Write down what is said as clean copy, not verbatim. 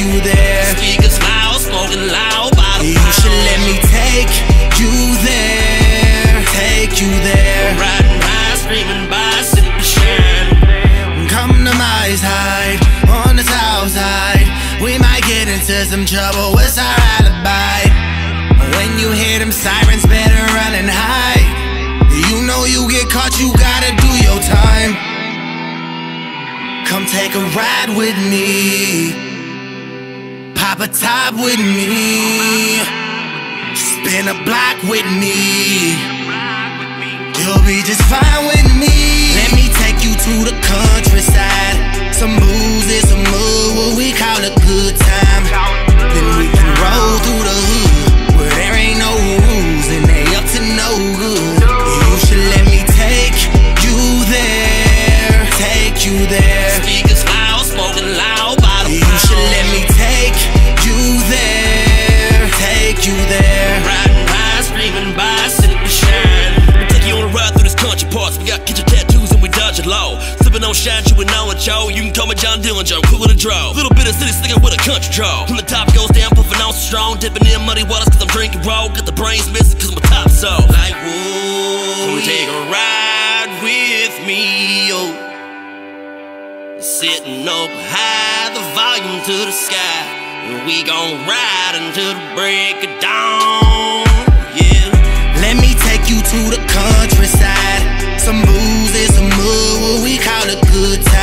you there. Speakers loud, smoking loud by the pound. You should let me take you there. Take you there. Riding high, screaming by, sipping shit. Come to my side, on the south side. We might get into some trouble, what's our alibi? When you hear them sirens, better run and hide. You know you get caught, you gotta do your time. Come take a ride with me, pop a top with me, spin a block with me. You'll be just fine with me. Let me take you to the countryside. Some booze and some mood, what we call a good time. Then we can roll through the hood, where there ain't no rules and they up to no good. You should let me take you there. Take you there. Speakers loud, smoking loud by the pound. You should let me take you there. Take you there. Riding high, screaming by, sipping shit. We'll take you on a ride through this country parts. We got kitchen tattoos and we dodge it low. Sipping on shine, you would know it, yo. You can call me John Dillinger, cool with a draw. Little bit of city slicker with a country draw. When the top goes down, puffin' on so strong. Dipping in muddy waters cause I'm drinking raw. Got the brains missing cause I'm a top so. Like, whoa, take a ride with me, yo. Sitting up high, the volume to the sky. We gon' ride until the break of dawn, yeah. Let me take you to the countryside. Some booze and some mud, what we call a good time.